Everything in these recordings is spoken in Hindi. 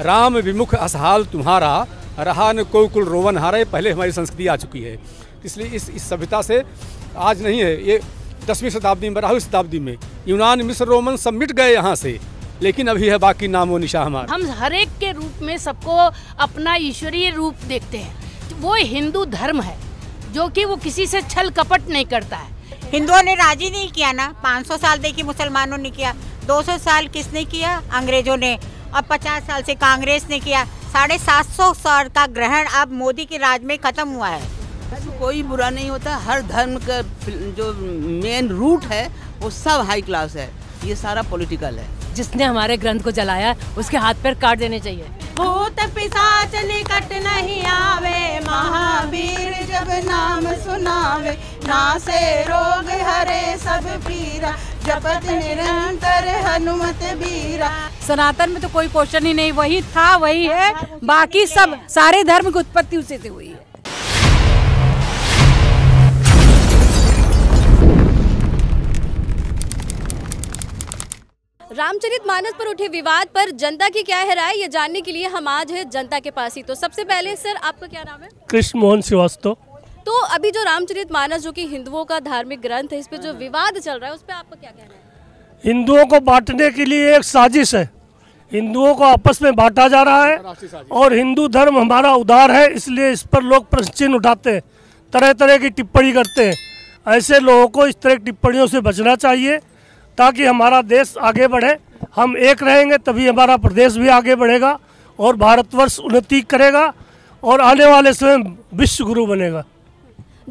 राम विमुख असहाल तुम्हारा, रहा न कोई कुल रोवन हारा, ये पहले हमारी संस्कृति आ चुकी है। इसलिए इस सभ्यता से आज नहीं है, ये 10वीं शताब्दी में, 12वीं शताब्दी में यूनान मिस्र रोमन सब मिट गए यहाँ से, लेकिन अभी है बाकी नामो निशा हमारा। हम हर एक के रूप में सबको अपना ईश्वरीय रूप देखते हैं, वो हिंदू धर्म है जो कि वो किसी से छल कपट नहीं करता है। हिंदुओं ने राजी नहीं किया ना, 500 साल देखिए मुसलमानों ने किया, 200 साल किसने किया, अंग्रेजों ने, और 50 साल से कांग्रेस ने किया। 750 साल का ग्रहण अब मोदी के राज में खत्म हुआ है। कोई बुरा नहीं होता, हर धर्म का जो मेन रूट है वो सब हाई क्लास है, ये सारा पॉलिटिकल है। जिसने हमारे ग्रंथ को जलाया उसके हाथ पैर काट देने चाहिए। भूत पिशाच निकट नहीं आवे, महावीर जब नाम सुनावे, नासे रोग हरे सब पीरा, जपत निरंतर हनुमत बीरा। सनातन में तो कोई क्वेश्चन ही नहीं, वही था वही है, बाकी सब सारे धर्म की उत्पत्ति उसी से हुई है। रामचरितमानस पर उठे विवाद पर जनता की क्या है राय, ये जानने के लिए हम आज हैं जनता के पास ही। तो सबसे पहले सर आपका क्या नाम है? कृष्ण मोहन श्रीवास्तव। तो अभी जो रामचरितमानस जो कि हिंदुओं का धार्मिक ग्रंथ है, इस पे जो विवाद चल रहा है उस पे आपका क्या कहना है? हिंदुओं को बांटने के लिए एक साजिश है, हिंदुओं को आपस में बांटा जा रहा है, और हिंदू धर्म हमारा उदार है इसलिए इस पर लोग प्रश्न चिन्ह उठाते हैं, तरह तरह की टिप्पणी करते हैं। ऐसे लोगों को इस तरह की टिप्पणियों से बचना चाहिए ताकि हमारा देश आगे बढ़े। हम एक रहेंगे तभी हमारा प्रदेश भी आगे बढ़ेगा और भारतवर्ष उन्नति करेगा और आने वाले समय में विश्व गुरु बनेगा।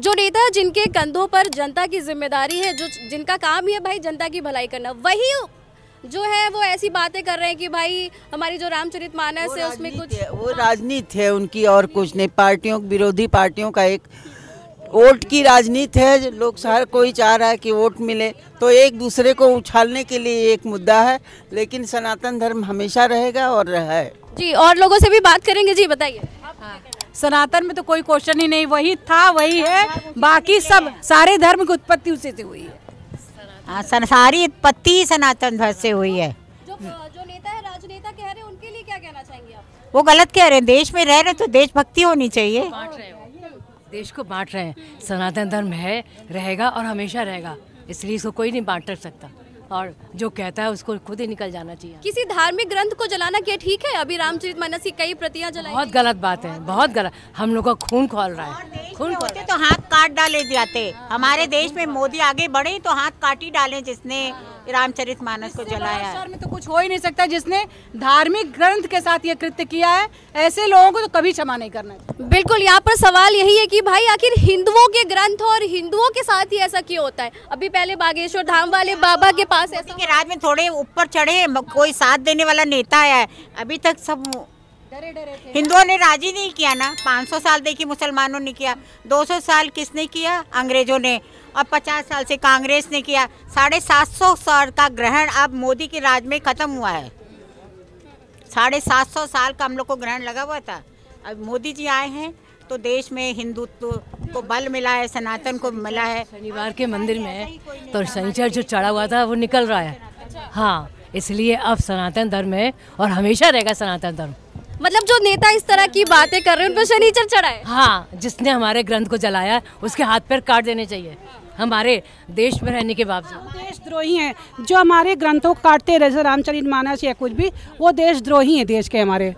जो नेता जिनके कंधों पर जनता की जिम्मेदारी है, जो जिनका काम ही है भाई जनता की भलाई करना, वही जो है वो ऐसी बातें कर रहे हैं कि भाई हमारी जो रामचरितमानस है उसमें कुछ वो राजनीति है उनकी और कुछ नहीं। पार्टियों, विरोधी पार्टियों का एक वोट की राजनीति है, लोग हर कोई चाह रहा है कि वोट मिले, तो एक दूसरे को उछालने के लिए एक मुद्दा है, लेकिन सनातन धर्म हमेशा रहेगा और रहा है जी। और लोगों से भी बात करेंगे जी, बताइए। हाँ, सनातन में तो कोई क्वेश्चन ही नहीं, वही था वही है, बाकी सब सारे धर्म की उत्पत्ति उसी से हुई है। सारी उत्पत्ति सनातन धर्म से हुई है। जो नेता है, राजनेता कह रहे हैं, उनके लिए क्या कहना चाहेंगे आप? वो गलत कह रहे हैं, देश में रह रहे तो देशभक्ति होनी चाहिए, देश को बांट रहे हैं। सनातन धर्म है, रहेगा और हमेशा रहेगा, इसलिए इसको कोई नहीं बांट सकता, और जो कहता है उसको खुद ही निकल जाना चाहिए। किसी धार्मिक ग्रंथ को जलाना क्या ठीक है? अभी रामचरितमानस की कई प्रतियां जलाई, बहुत गलत बात है, बहुत गलत, हम लोग का खून खोल रहा है। खून खोलते तो हाथ काट डाले जाते, हमारे देश में मोदी आगे बढ़े तो हाथ काटी डाले जिसने रामचरितमानस को जलाया है। में तो कुछ हो ही नहीं सकता, जिसने धार्मिक ग्रंथ के साथ ये कृत्य किया है ऐसे लोगों को तो कभी क्षमा नहीं करना है। बिल्कुल, यहाँ पर सवाल यही है कि भाई आखिर हिंदुओं के ग्रंथ और हिंदुओं के साथ ही ऐसा क्यों होता है? अभी पहले बागेश्वर धाम वाले बाबा के पास ऐसा के राज में थोड़े ऊपर चढ़े, कोई साथ देने वाला नेता आया है, अभी तक सब डरे डरे थे। हिंदुओं ने राजी नहीं किया ना, 500 साल देखिए मुसलमानों ने किया, 200 साल किसने किया, अंग्रेजों ने, और 50 साल से कांग्रेस ने किया। 750 साल का ग्रहण अब मोदी के राज में खत्म हुआ है। 750 साल का हम लोग को ग्रहण लगा हुआ था, अब मोदी जी आए हैं तो देश में हिंदुत्व को बल मिला है, सनातन को मिला है। शनिवार के मंदिर में तो शनिचर जो चढ़ा हुआ था वो निकल रहा है, हाँ, इसलिए अब सनातन धर्म है और हमेशा रहेगा सनातन धर्म। मतलब जो नेता इस तरह की बातें कर रहे हैं उन पर शनिचर चढ़ा है। हाँ, जिसने हमारे ग्रंथ को जलाया उसके हाथ पैर काट देने चाहिए, हमारे देश में रहने के बावजूद। देशद्रोही हैं जो हमारे ग्रंथों को काटते रहे, रामचरितमानस या कुछ भी, वो देशद्रोही हैं देश के हमारे।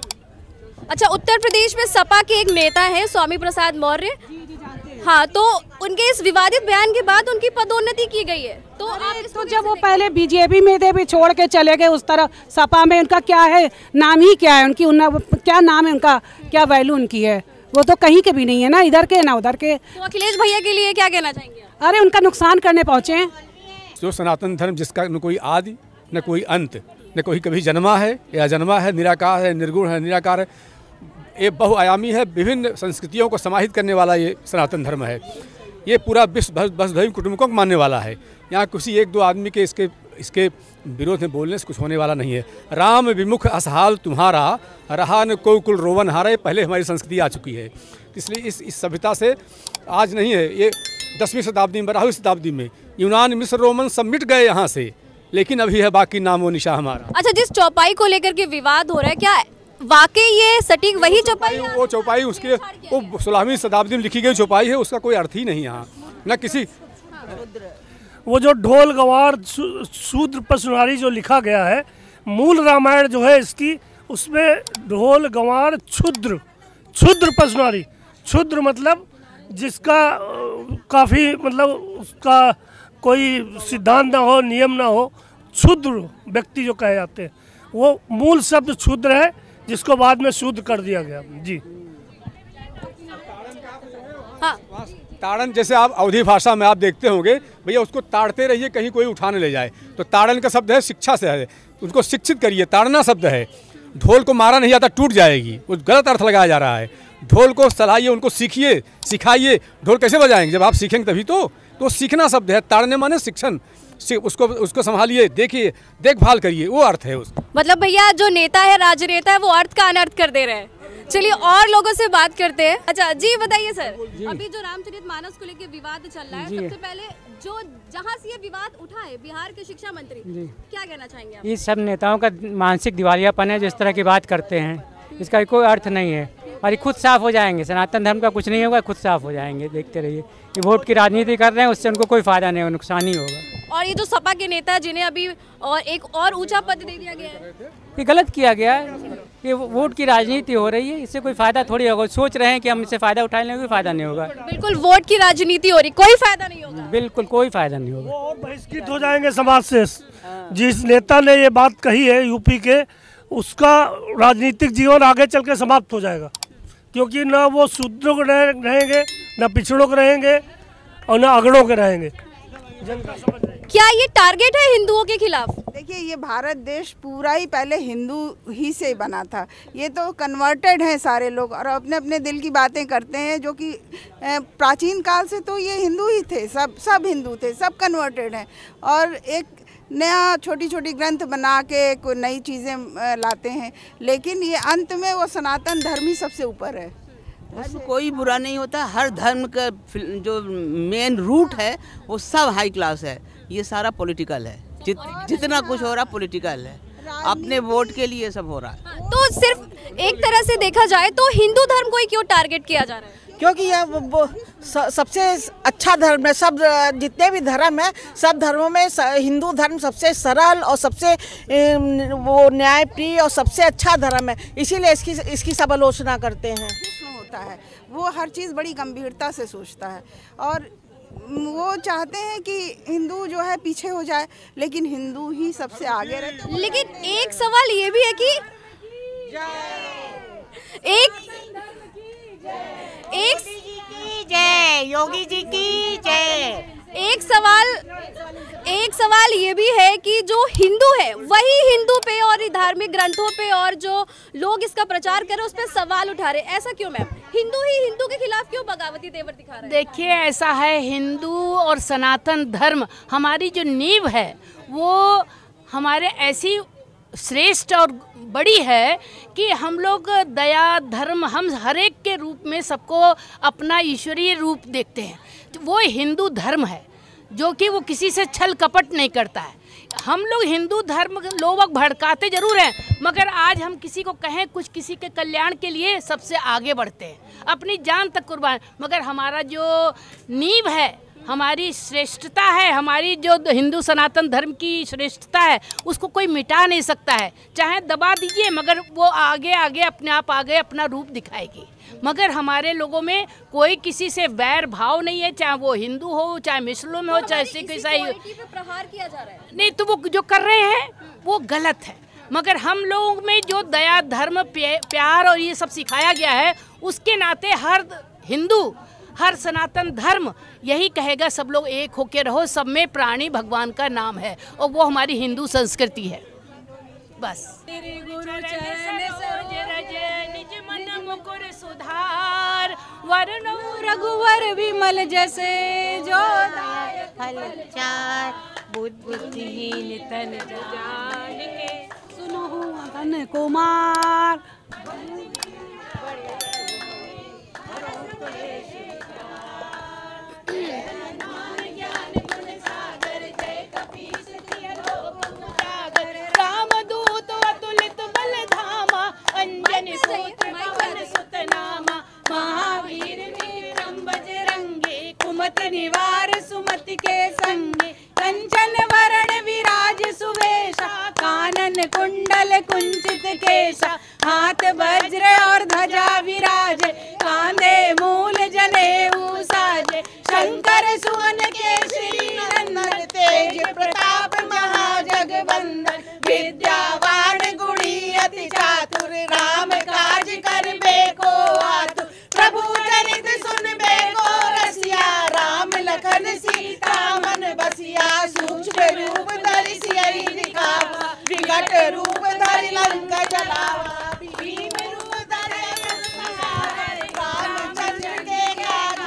अच्छा, उत्तर प्रदेश में सपा के एक नेता है स्वामी प्रसाद मौर्य, हाँ, तो उनके इस विवादित बयान के बाद उनकी पदोन्नति की गई है, तो आप इसको जब वो पहले बीजेपी में थे भी छोड़ के चले गए उस तरफ सपा में, उनका क्या है, नाम ही क्या है उनकी, क्या नाम है उनका, क्या वैल्यू उनकी है, वो तो कहीं के भी नहीं है ना, इधर के ना उधर के। तो अखिलेश भैया के लिए क्या कहना चाहेंगे? अरे उनका नुकसान करने पहुँचे हैं। जो सनातन धर्म जिसका न कोई आदि न कोई अंत न कोई कभी जन्मा है या जन्मा है, निराकार है, निर्गुण है, निराकार है, ये बहुआयामी है, विभिन्न संस्कृतियों को समाहित करने वाला ये सनातन धर्म है। ये पूरा विश्व वसुधैव कुटुम्बकम को मानने वाला है। यहाँ किसी एक दो आदमी के इसके इसके विरोध में बोलने से कुछ होने वाला नहीं है। राम विमुख असहाल तुम्हारा, रहा न कोई कुल रोवन हारा, ये पहले हमारी संस्कृति आ चुकी है। इसलिए इस सभ्यता से आज नहीं है, ये 10वीं शताब्दी में, 12वीं शताब्दी में यूनान मिस्र रोमन सब मिट गए यहाँ से, लेकिन अभी है बाकी नामो निशा हमारा। अच्छा, जिस चौपाई को लेकर के विवाद हो रहा है, क्या वाकई ये सटीक वही चौपाई, वो चौपाई उसके वो 16वीं शताब्दी में लिखी गई चौपाई है, उसका कोई अर्थ ही नहीं यहाँ न किसी। वो जो ढोल गवार शूद्र पशुनारी जो लिखा गया है, मूल रामायण जो है इसकी, उसमें ढोल गंवार क्षुद्र क्षुद्र पशुनारी, क्षुद्र मतलब जिसका काफ़ी मतलब उसका कोई सिद्धांत ना हो, नियम ना हो, क्षुद्र व्यक्ति जो कहे जाते हैं, वो मूल शब्द क्षुद्र है जिसको बाद में शूद्र कर दिया गया। जी हाँ, ताड़न जैसे आप अवधी भाषा में आप देखते होंगे भैया, उसको ताड़ते रहिए कहीं कोई उठाने ले जाए, तो ताड़न का शब्द है शिक्षा से है, उनको शिक्षित करिए, ताड़ना शब्द है। ढोल को मारा नहीं जाता, टूट जाएगी, वो गलत अर्थ लगाया जा रहा है। ढोल को सलाहिए, उनको सीखिए, सिखाइए। ढोल कैसे बजाएंगे? जब आप सीखेंगे तभी तो सीखना शब्द है। ताड़ने माने शिक्षण, उसको संभालिए, देखिए, देखभाल करिए, वो अर्थ है उसका। मतलब भैया जो नेता है, राजनेता है, वो अर्थ का अनर्थ कर दे रहे हैं। चलिए और लोगों से बात करते हैं। अच्छा जी बताइए सर, जी। अभी जो रामचरितमानस को लेकर विवाद चल रहा है, सबसे पहले जो जहां से ये विवाद उठा है, बिहार के शिक्षा मंत्री, क्या कहना चाहेंगे आप? ये सब नेताओं का मानसिक दिवालियापन है, जिस तरह की बात करते हैं, इसका कोई अर्थ नहीं है। और ये खुद साफ हो जाएंगे, सनातन धर्म का कुछ नहीं होगा, खुद साफ हो जाएंगे, देखते रहिए। ये वोट की राजनीति कर रहे हैं, उससे उनको कोई फायदा नहीं होगा, नुकसान ही होगा। और ये जो सपा के नेता जिन्हें अभी और एक और ऊंचा पद दे दिया गया है, ये गलत किया गया है। ये वोट की राजनीति हो रही है, इससे कोई फायदा थोड़ी होगा। सोच रहे हैं कि हम इससे फायदा उठा लेंगे, कोई फायदा नहीं होगा। बिल्कुल वोट की राजनीति हो रही, कोई फायदा नहीं होगा, बिल्कुल कोई फायदा नहीं होगा। और बहिष्कृत हो जाएंगे समाज से। जिस नेता ने ये बात कही है यूपी के, उसका राजनीतिक जीवन आगे चल के समाप्त हो जाएगा, क्योंकि ना वो शूद्रों के रहेंगे, ना पिछड़ों के रहेंगे, और ना अगड़ों के रहेंगे। क्या ये टारगेट है हिंदुओं के खिलाफ? देखिए ये भारत देश पूरा ही पहले हिंदू ही से बना था, ये तो कन्वर्टेड हैं सारे लोग और अपने अपने दिल की बातें करते हैं, जो कि प्राचीन काल से तो ये हिंदू ही थे, सब हिंदू थे, सब कन्वर्टेड हैं। और एक नया छोटी छोटी ग्रंथ बना के कोई नई चीज़ें लाते हैं, लेकिन ये अंत में वो सनातन धर्म ही सबसे ऊपर है। उसमें कोई बुरा नहीं होता, हर धर्म का जो मेन रूट है वो सब हाई क्लास है। ये सारा पॉलिटिकल है, जितना कुछ हो रहा पॉलिटिकल है, अपने वोट के लिए सब हो रहा है। तो सिर्फ एक तरह से देखा जाए तो हिंदू धर्म को ही क्यों टारगेट किया जा रहा है? क्योंकि यह सबसे अच्छा धर्म है। सब जितने भी धर्म है, सब धर्मों में हिंदू धर्म सबसे सरल और सबसे वो न्यायप्रिय और सबसे अच्छा धर्म है, इसीलिए इसकी सब आलोचना करते हैं। होता है वो हर चीज़ बड़ी गंभीरता से सोचता है, और वो चाहते हैं कि हिंदू जो है पीछे हो जाए, लेकिन हिंदू ही सबसे आगे रहते हैं। लेकिन एक सवाल ये भी है कि एक सवाल ये भी है कि जो हिंदू है वही हिंदू पे और धार्मिक ग्रंथों पे और जो लोग इसका प्रचार कर रहे हैं उस पर सवाल उठा रहे हैं, ऐसा क्यों मैम? हिंदू ही हिंदू के खिलाफ क्यों बगावती तेवर दिखा रहे हैं? देखिए ऐसा है, हिंदू और सनातन धर्म हमारी जो नींव है वो हमारे ऐसी श्रेष्ठ और बड़ी है कि हम लोग दया धर्म, हम हरेक के रूप में सबको अपना ईश्वरीय रूप देखते हैं। तो वो हिंदू धर्म है जो कि वो किसी से छल कपट नहीं करता है। हम लोग हिंदू धर्म लोग भड़काते जरूर हैं, मगर आज हम किसी को कहें कुछ, किसी के कल्याण के लिए सबसे आगे बढ़ते हैं, अपनी जान तक कुर्बान। मगर हमारा जो नींव है, हमारी श्रेष्ठता है, हमारी जो हिंदू सनातन धर्म की श्रेष्ठता है, उसको कोई मिटा नहीं सकता है। चाहे दबा दीजिए, मगर वो आगे आगे अपने आप आगे अपना रूप दिखाएगी। मगर हमारे लोगों में कोई किसी से वैर भाव नहीं है, चाहे वो हिंदू हो, चाहे मुस्लिम हो, चाहे सिख ईसाई हो। प्रहार किया जा रहा है नहीं, तो वो जो कर रहे हैं वो गलत है। मगर हम लोगों में जो दया धर्म प्यार और ये सब सिखाया गया है, उसके नाते हर हिंदू, हर सनातन धर्म यही कहेगा सब लोग एक होके रहो, सब में प्राणी भगवान का नाम है, और वो हमारी हिंदू संस्कृति है। बस तेरे गुरु चरण सरोज रज निज मन मुकुर सुधार, वरण रघुवर विमल जैसे जो दायक फल चार, बुद्धिहीन तन जान के सुनहु अवन कुमार। रामदूत अतुलित बल धामा, अंजन निवार सुमति के संगे कंचन वरण विराज सुवेशा कानन कुंडल कुंचित केशा हाथ वज्र और ध्वजा विराज कांधे मूल जनेऊ साजे शंकर सुवन केसरी नंदन तेज प्रताप महाजगवंदन विद्यावान गुणी अति चातुर राम काज करबे को आतुर प्रभु चरित सुनबे को रसिया राम लखन सीता मन बसिया सूक्ष्म रूप धरि सियहि दिखावा विकट रूप धरि लंका जरावा भीम रूप धरि संहारे रामचंद्र के काज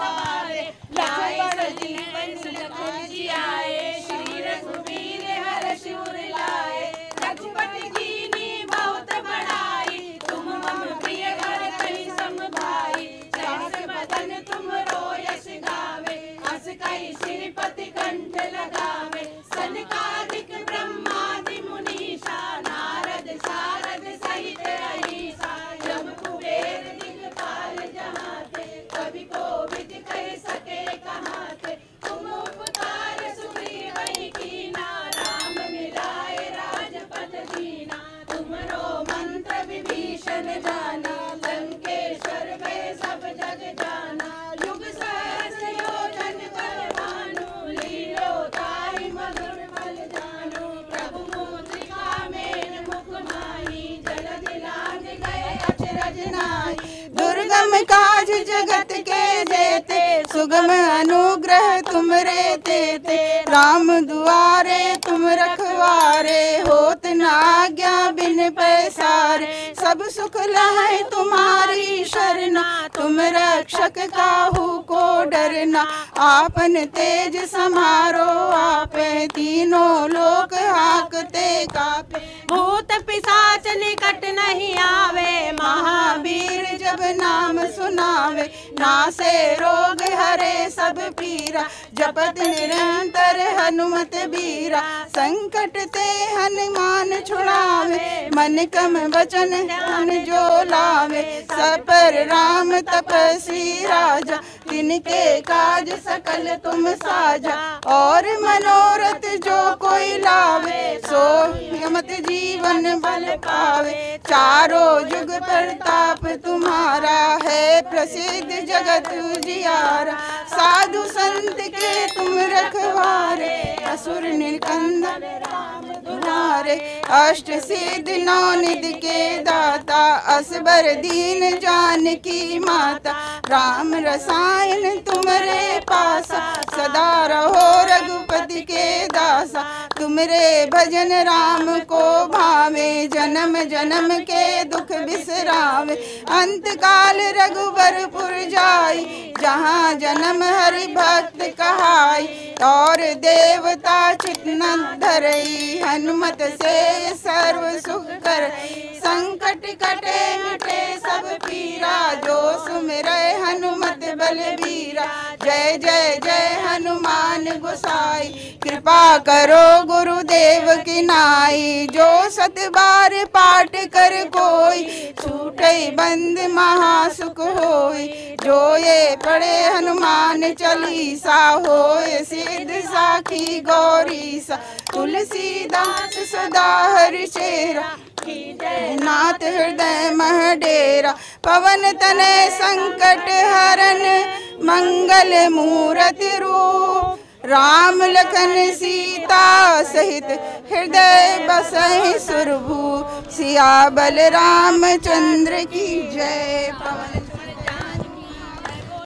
सवारे लाए जीवन लखन जी आए श्री रघुवीर हर शिवर लाए रघुपति कीन्ही बहुत बड़ाई तुम मम प्रिय हर कहि सम भाई सहस बदन तुम रोयस गावे अस कहि श्रीपति कंठ लगावे सनकादिक ब्रह्मादि मुनीषा नारद सारद सहित अहिषा यम कुबेर दिगपाल जहाँ ते कवि कोविद कह सके कहाँ ते तुम उपकार सुग्रीवहि कीन्हा राम मिलाए राजपद दीन्हा तुमरो मंत्र विभीषण जाना लंकेश्वर भय सब जग जाना युग सहस्र योजन बल भानु लील्योताहि मधुर फल जानु प्रभु मुद्रिका मेल मुख माहि जलधि लाज गए अचरज नाहि दुर्गम काज जगत के जेते सुगम अनुग्रह तुमरे देते राम दुआरे तुम रखवारे होत ना आज्ञा बिन पैसारे सब सुख लाए तुम्हारी शरणा तुम रक्षक काहू को डरना आपन तेज समारो आपे तीनों लोक हाकते कापे भूत पिशाच निकट नहीं आवे महावीर जब नाम सुनावे नासे रोग हरे सब पीरा जपत निरंतर हनुमत बीरा संकट ते हनुमान छुड़ावे मन कम वचन ध्यान जो लावे सपर राम तपस्वी राजा तिनके काज सकल तुम साजा और मनोरथ जो कोई लावे सो मत जीवन बल पावे चारों युग प्रताप तुम्हारा है प्रसिद्ध जगत जियारा साधु संत के तुम रखवारे असुर नीलकंदन राम दुलारे अष्ट सिद्ध नौ निधि के दाता असबर दीन जानकी माता राम रसायन तुमरे पासा सदा रहो रघुपति के दासा तुमरे भजन राम को भावे जन्म जन्म के दुख बिसरावे अंत काल रघुबरपुर जाई जहाँ जन्म हरि भक्त कहाई और देवता चितना धरई हनुमत से सर्व सुख करई संकट कटे मिटे सब पीरा जो सुमिरै हनुमत बलबीरा जय जय जय हनुमान गोसाई कृपा करो गुरुदेव की नाई जो सत बार पाठ कर कोई छूटे बंद महासुख होई जो ये पढ़े हनुमान चालीसा होए सिद्ध साखी गौरी सा तुलसी दास सदा हरि चेरा नाथ हृदय मह डेरा पवन तनय संकट हरन मंगल मूर्ति रूप राम लखन सीता सहित हृदय बसहि सुरभु सिया बलराम चंद्र की जय। पवन